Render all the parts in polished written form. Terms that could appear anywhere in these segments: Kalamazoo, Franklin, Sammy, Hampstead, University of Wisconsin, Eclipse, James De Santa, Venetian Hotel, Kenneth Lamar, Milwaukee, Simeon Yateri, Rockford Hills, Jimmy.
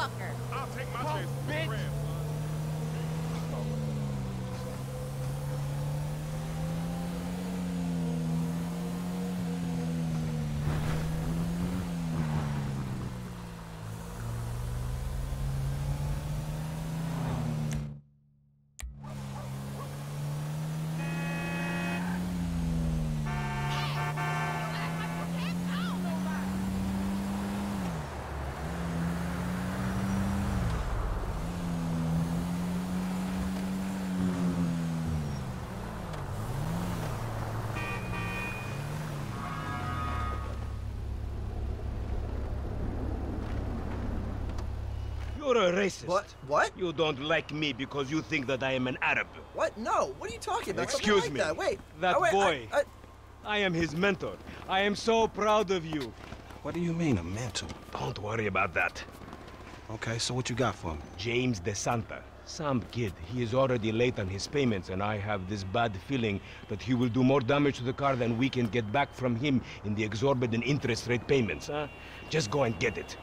fucker. I'll take my chance. Bitch. You're a racist. What? You don't like me because you think that I am an Arab. What? No. What are you talking about? Excuse me. That. Wait. That boy. I am his mentor. I am so proud of you. What do you mean, a mentor? Don't worry about that. Okay, so what you got for me? James De Santa. Some kid. He is already late on his payments, and I have this bad feeling that he will do more damage to the car than we can get back from him in the exorbitant interest rate payments, huh? Just go and get it.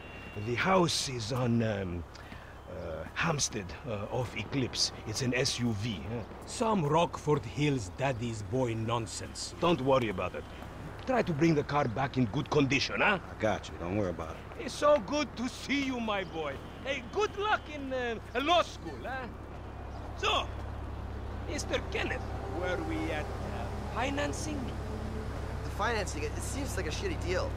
The house is on Hampstead off Eclipse. It's an SUV. Huh? Some Rockford Hills daddy's boy nonsense. Don't worry about it. Try to bring the car back in good condition, huh? I got you. Don't worry about it. It's so good to see you, my boy. Hey, good luck in law school, huh? So, Mr. Kenneth, were we at financing? The financing, it seems like a shitty deal.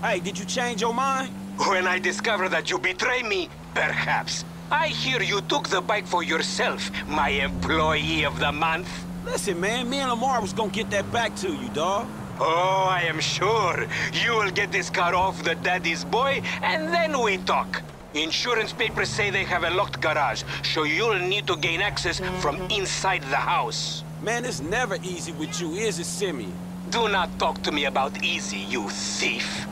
Hey, did you change your mind? When I discover that you betray me, perhaps. I hear you took the bike for yourself, my employee of the month. Listen, man, me and Lamar was gonna get that back to you, dawg. Oh, I am sure. You will get this car off the daddy's boy, and then we talk. Insurance papers say they have a locked garage, so you'll need to gain access from inside the house. Man, it's never easy with you, is it, Simeon? Do not talk to me about easy, you thief.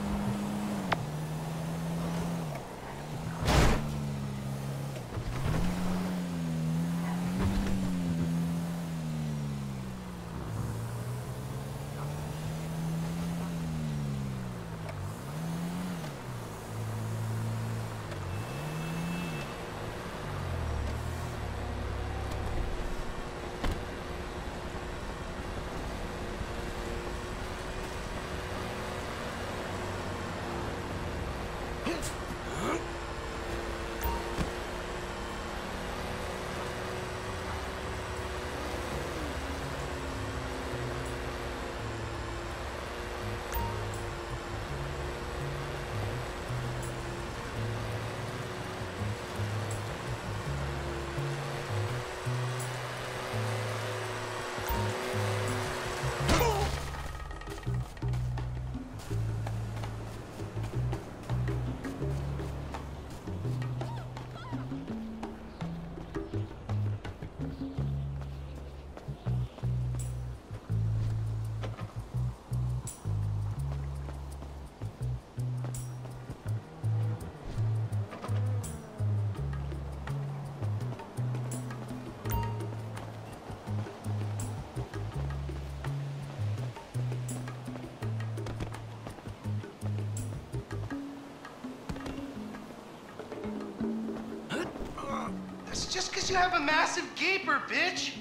Just because you have a massive gaper, bitch!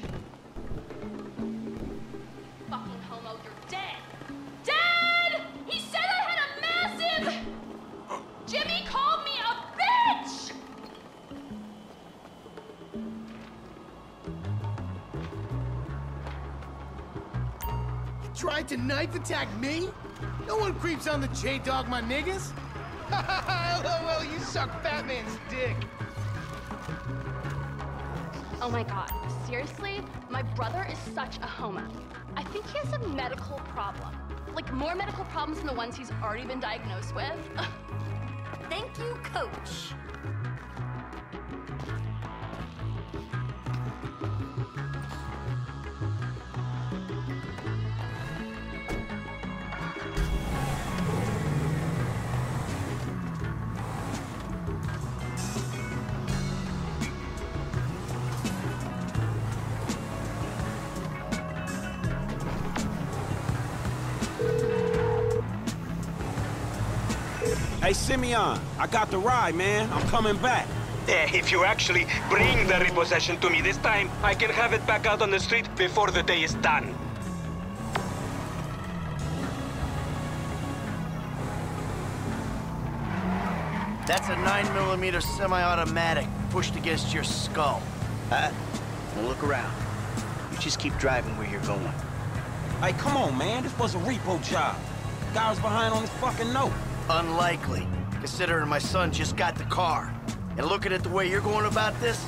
Fucking homo, you're dead! Dead! He said I had a massive... Jimmy called me a bitch! tried to knife attack me? No one creeps on the J-Dog, my niggas. Well, you suck Batman's dick. Oh my god, seriously? My brother is such a homo. I think he has a medical problem. Like, more medical problems than the ones he's already been diagnosed with. Thank you, coach. Hey, Simeon, I got the ride, man. I'm coming back. If you actually bring the repossession to me this time, I can have it back out on the street before the day is done. That's a 9mm semi-automatic pushed against your skull. Huh? Now look around. You just keep driving where you're going. Hey, come on, man. This was a repo job. The guy was behind on his fucking note. Unlikely, considering my son just got the car. And looking at the way you're going about this,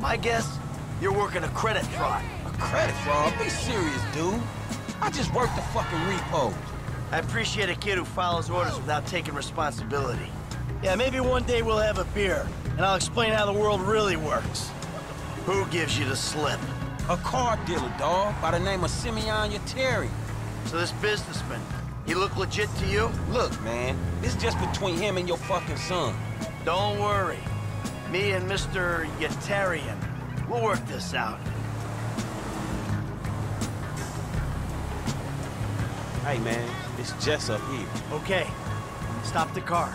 my guess, you're working a credit fraud. A credit fraud? Be serious, dude. I just worked the fucking repos. I appreciate a kid who follows orders without taking responsibility. Yeah, maybe one day we'll have a beer, and I'll explain how the world really works. Who gives you the slip? A car dealer, dawg, by the name of Simeon Yateri. So this businessman, he look legit to you? Look, man, it's just between him and your fucking son. Don't worry. Me and Mr. Yatarian, we'll work this out. Hey, man, it's Jess up here. Okay, stop the car.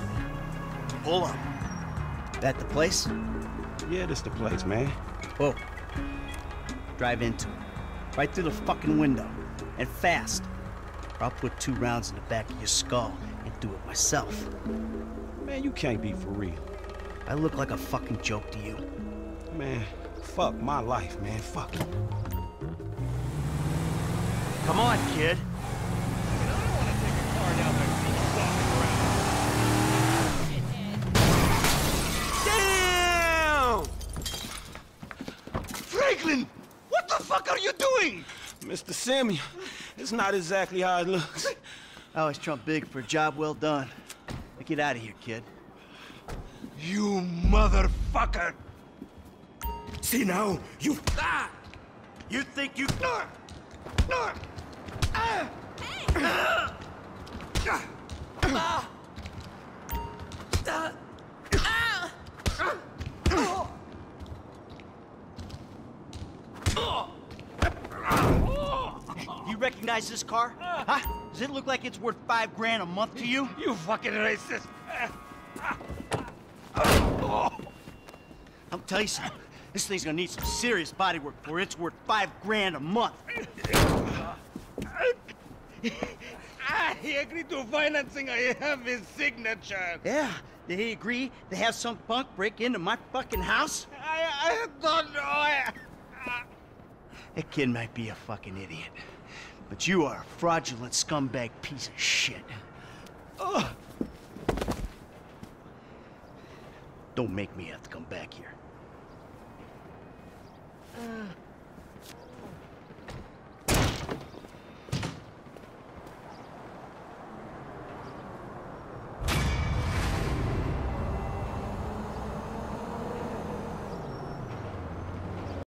Pull up. That the place? Yeah, that's the place, man. Whoa. Drive into it. Right through the fucking window. And fast. I'll put 2 rounds in the back of your skull and do it myself. Man, you can't be for real. I look like a fucking joke to you. Man, fuck my life, man. Fuck it. Come on, kid. Damn! Franklin! What the fuck are you doing? Mr. Sammy, it's not exactly how it looks. I always trump big for a job well done. Now get out of here, kid. You motherfucker! See now, you... Ah! You think you... No! No! Ah! Hey! Ah! Ah! Ah! Ah! Ah! Ah! Oh! Oh! You recognize this car? Huh? Does it look like it's worth $5 grand a month to you? You fucking racist! I'll tell you something. This thing's gonna need some serious bodywork before it's worth $5 grand a month. He agreed to financing. I have his signature. Yeah. Did he agree to have some punk break into my fucking house? I don't know. That kid might be a fucking idiot, but you are a fraudulent scumbag piece of shit. Ugh. Don't make me have to come back here.